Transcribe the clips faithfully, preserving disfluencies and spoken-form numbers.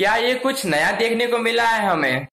क्या ये कुछ नया देखने को मिला है हमें?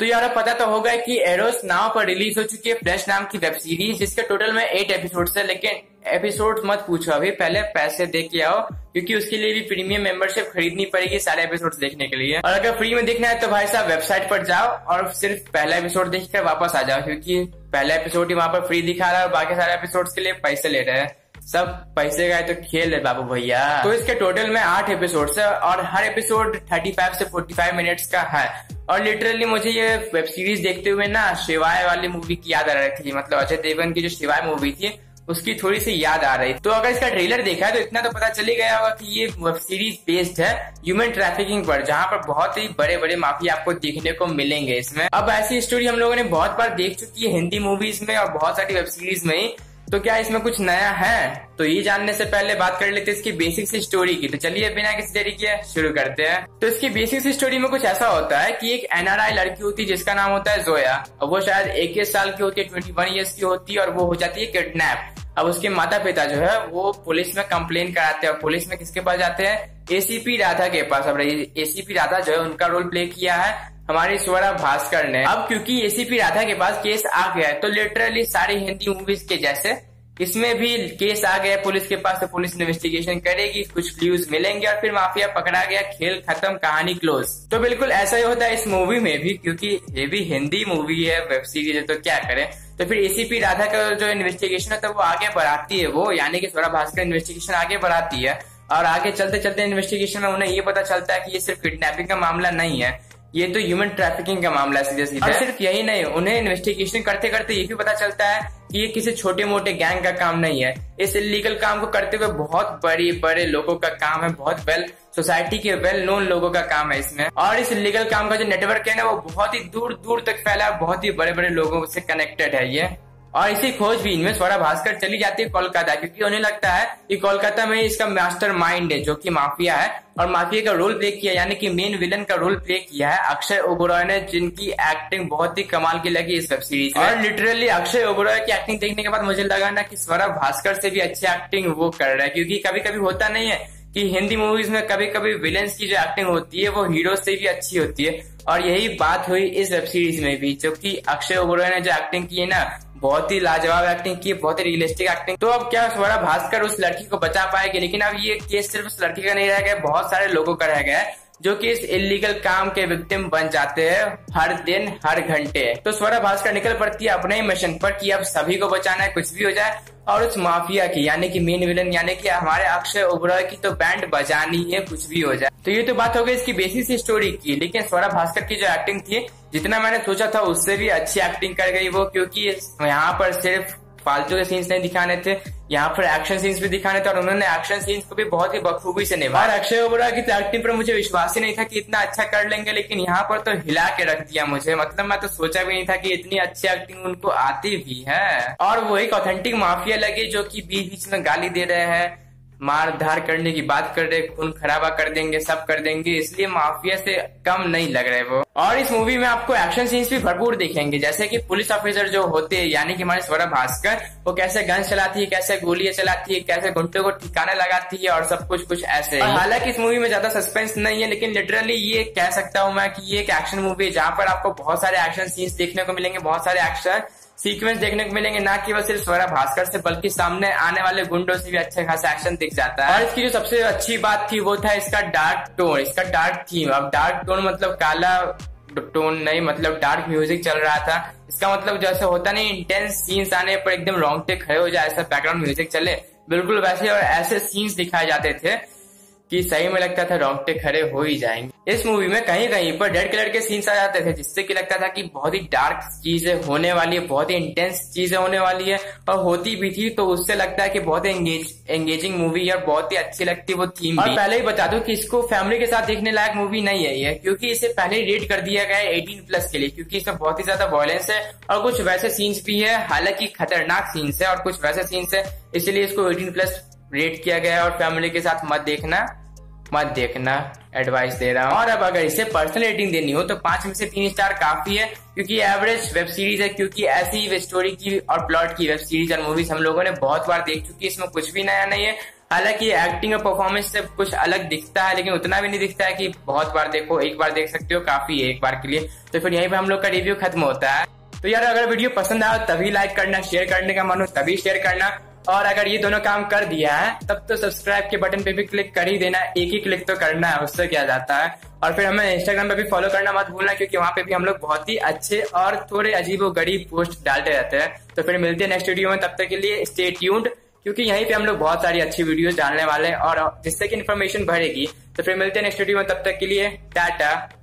तो यार पता तो होगा कि एरोस नाउ पर रिलीज हो चुकी है फ्लैश नाम की वेब सीरीज, जिसके टोटल में एट एपिसोड्स है। लेकिन एपिसोड्स मत पूछो, अभी पहले पैसे दे के आओ, क्योंकि उसके लिए भी प्रीमियम मेंबरशिप खरीदनी पड़ेगी सारे एपिसोड्स देखने के लिए। और अगर फ्री में देखना है तो भाई साहब वेबसाइट पर जाओ और सिर्फ पहला एपिसोड देखकर वापस आ जाओ, क्योंकि पहला एपिसोड ही वहाँ पर फ्री दिखा रहा है और बाकी सारे एपिसोड्स के लिए पैसे ले रहे हैं। सब पैसे का तो खेल है बाबू भैया। तो इसके टोटल में आठ एपिसोड्स है और हर एपिसोड पैंतीस से पैंतालीस मिनट्स का है। और लिटरली मुझे ये वेब सीरीज देखते हुए ना शिवाय वाली मूवी की याद आ रही थी, मतलब अजय देवगन की जो शिवाय मूवी थी उसकी थोड़ी सी याद आ रही। तो अगर इसका ट्रेलर देखा है तो इतना तो पता चली गया होगा कि ये वेब सीरीज बेस्ड है ह्यूमन ट्रैफिकिंग पर, जहाँ पर बहुत ही बड़े बड़े माफिया आपको देखने को मिलेंगे इसमें। अब ऐसी स्टोरी हम लोगों ने बहुत बार देख चुकी है हिंदी मूवीज में और बहुत सारी वेब सीरीज में ही, तो क्या इसमें कुछ नया है? तो ये जानने से पहले बात कर लेते हैं इसकी बेसिक सी स्टोरी की। तो चलिए बिना किसी देरी के शुरू करते हैं। तो इसकी बेसिक सी स्टोरी में कुछ ऐसा होता है कि एक एनआरआई लड़की होती है जिसका नाम होता है जोया, और वो शायद इक्कीस साल की होती है, इक्कीस इयर्स की होती है, और वो हो जाती है किडनैप। अब उसके माता पिता जो है वो पुलिस में कंप्लेन कराते हैं और पुलिस में किसके पास जाते हैं? एसीपी राधा के पास। अब एसीपी राधा जो है उनका रोल प्ले किया है हमारी स्वरा भास्कर ने। अब क्योंकि एसीपी राधा के पास केस आ गया है, तो लिटरली सारी हिंदी मूवीज के जैसे इसमें भी केस आ गया पुलिस के पास, तो पुलिस इन्वेस्टिगेशन करेगी, कुछ क्लूज मिलेंगे और फिर माफिया पकड़ा गया, खेल खत्म, कहानी क्लोज। तो बिल्कुल ऐसा ही होता है इस मूवी में भी, क्योंकि ये भी हिंदी मूवी है, वेब सीरीज है, तो क्या करें। तो फिर एसीपी राधा का जो इन्वेस्टिगेशन है तो वो आगे बढ़ाती है, वो यानी कि स्वरा भास्कर इन्वेस्टिगेशन आगे बढ़ाती है। और आगे चलते चलते इन्वेस्टिगेशन में उन्हें ये पता चलता है कि ये सिर्फ किडनैपिंग का मामला नहीं है, ये तो ह्यूमन ट्रैफिकिंग का मामला सीधे सीधे। सिर्फ यही नहीं, उन्हें इन्वेस्टिगेशन करते करते ये भी पता चलता है कि ये किसी छोटे मोटे गैंग का काम नहीं है, इस इलीगल काम को करते हुए बहुत बड़े बड़े लोगों का काम है, बहुत वेल सोसाइटी के वेल नोन लोगों का काम है इसमें। और इस इलीगल काम का जो नेटवर्क है ना वो बहुत ही दूर दूर तक फैला है, बहुत ही बड़े बड़े लोगों से कनेक्टेड है ये। और इसी खोजबीन में स्वरा भास्कर चली जाती है कोलकाता, क्योंकि उन्हें लगता है कि कोलकाता में इसका मास्टरमाइंड है जो कि माफिया है, और माफिया का रोल प्ले किया, यानी कि मेन विलन का रोल प्ले किया है अक्षय ओबराय ने, जिनकी एक्टिंग बहुत ही कमाल की लगी इस वेब सीरीज में। और लिटरली अक्षय ओबराय की एक्टिंग देखने के बाद मुझे लगा ना कि स्वरा भास्कर से भी अच्छी एक्टिंग वो कर रहा है, क्योंकि कभी कभी होता नहीं है कि हिंदी मूवीज में कभी कभी विलेंस की जो एक्टिंग होती है वो हीरो से भी अच्छी होती है, और यही बात हुई इस वेब सीरीज में भी, जो कि अक्षय ओबराय ने जो एक्टिंग की है ना बहुत ही लाजवाब एक्टिंग की, बहुत ही रियलिस्टिक एक्टिंग। तो अब क्या स्वरा भास्कर उस लड़की को बचा पाएगी? लेकिन अब ये केस सिर्फ उस लड़की का नहीं रह गया, बहुत सारे लोगों का रह गया है जो कि इस इलीगल काम के विक्टिम बन जाते हैं हर दिन हर घंटे। तो स्वरा भास्कर निकल पड़ती है अपने ही मिशन पर कि अब सभी को बचाना है कुछ भी हो जाए, और उस माफिया की यानी कि मेन विलन यानी कि हमारे अक्षय ओबराय की तो बैंड बजानी है कुछ भी हो जाए। तो ये तो बात हो गई इसकी बेसिस स्टोरी की, लेकिन स्वरा भास्कर की जो एक्टिंग थी जितना मैंने सोचा था उससे भी अच्छी एक्टिंग कर गई वो, क्योंकि यहाँ पर सिर्फ फालतू के सीन्स नहीं दिखाने थे, यहाँ पर एक्शन सीन्स भी दिखाने थे, और उन्होंने एक्शन सीन्स को भी बहुत ही बखूबी से निभाया। अक्षय ओबराय की एक्टिंग पर मुझे विश्वास ही नहीं था कि इतना अच्छा कर लेंगे, लेकिन यहाँ पर तो हिला के रख दिया मुझे, मतलब मैं तो सोचा भी नहीं था कि इतनी अच्छी एक्टिंग उनको आती भी है। और वो एक ऑथेंटिक माफिया लगे जो की बीच बीच में गाली दे रहे हैं, मार धार करने की बात कर रहे, खून खराबा कर देंगे, सब कर देंगे, इसलिए माफिया से कम नहीं लग रहे वो। और इस मूवी में आपको एक्शन सीन्स भी भरपूर देखेंगे, जैसे कि पुलिस ऑफिसर जो होते हैं यानी कि हमारे स्वरा भास्कर, वो कैसे गन चलाती है, कैसे गोलियां चलाती है, कैसे गुंडों को ठिकाना लगाती है, और सब कुछ कुछ ऐसे। हालांकि इस मूवी में ज्यादा सस्पेंस नहीं है, लेकिन लिटरली ये कह सकता हूँ मैं कि ये एक एक्शन मूवी है जहाँ पर आपको बहुत सारे एक्शन सीन्स देखने को मिलेंगे, बहुत सारे एक्शन सीक्वेंस देखने को मिलेंगे, ना केवल सिर्फ स्वरा भास्कर से बल्कि सामने आने वाले गुंडों से भी अच्छा खासा एक्शन दिख जाता है। और इसकी जो सबसे अच्छी बात थी वो था इसका डार्क टोन, इसका डार्क थीम। अब डार्क टोन मतलब काला टोन नहीं, मतलब डार्क म्यूजिक चल रहा था, इसका मतलब जैसे होता नहीं इंटेंस सीन्स आने पर एकदम रोंगटे खड़े हो जाए ऐसा बैकग्राउंड म्यूजिक चले, बिल्कुल वैसे और ऐसे सीन्स दिखाए जाते थे कि सही में लगता था रोंगटे खड़े हो ही जाएंगे। इस मूवी में कहीं कहीं पर रेड कलर के सीन्स आ जाते थे, जिससे कि लगता था कि बहुत ही डार्क चीजें होने वाली है, बहुत ही इंटेंस चीजें होने वाली है, और होती भी थी, तो उससे लगता है कि बहुत ही एंगेज एंगेजिंग मूवी और बहुत ही अच्छी लगती है वो थीम। और पहले ही बता दो कि इसको फैमिली के साथ देखने लायक मूवी नहीं है ये, क्योंकि इसे पहले रेट कर दिया गया है एटीन प्लस के लिए, क्योंकि इसमें बहुत ही ज्यादा वॉयलेंस है और कुछ वैसे सीन्स भी है, हालांकि खतरनाक सीन्स है और कुछ वैसे सीन्स है, इसलिए इसको एटीन प्लस रेट किया गया है और फैमिली के साथ मत देखना, मत देखना, एडवाइस दे रहा हूँ। और अब अगर इसे पर्सनल रेटिंग देनी हो तो पांच में से तीन स्टार काफी है, क्योंकि एवरेज वेब सीरीज है, क्योंकि ऐसी ही स्टोरी की और प्लॉट की वेब सीरीज और मूवीज हम लोगों ने बहुत बार देख चुकी है, इसमें कुछ भी नया नहीं है। हालांकि एक्टिंग और परफॉर्मेंस से कुछ अलग दिखता है, लेकिन उतना भी नहीं दिखता है कि बहुत बार देखो, एक बार देख सकते हो, काफी है एक बार के लिए। तो फिर यहीं पे हम लोग का रिव्यू खत्म होता है। तो यार अगर वीडियो पसंद आया तभी लाइक करना, शेयर करने का मन हो तभी शेयर करना, और अगर ये दोनों काम कर दिया है तब तो सब्सक्राइब के बटन पे भी क्लिक कर ही देना, एक ही क्लिक तो करना है, उससे क्या जाता है। और फिर हमें इंस्टाग्राम पे भी फॉलो करना मत भूलना, क्योंकि वहाँ पे भी हम लोग बहुत ही अच्छे और थोड़े अजीबोगरीब पोस्ट डालते रहते हैं। तो फिर मिलते हैं नेक्स्ट वीडियो में, तब तक के लिए स्टे ट्यून्ड, क्योंकि यहीं पे हम लोग बहुत सारी अच्छी वीडियोस डालने वाले हैं और जिससे कि इन्फॉर्मेशन बढ़ेगी। तो फिर मिलते हैं नेक्स्ट वीडियो में, तब तक के लिए टाटा।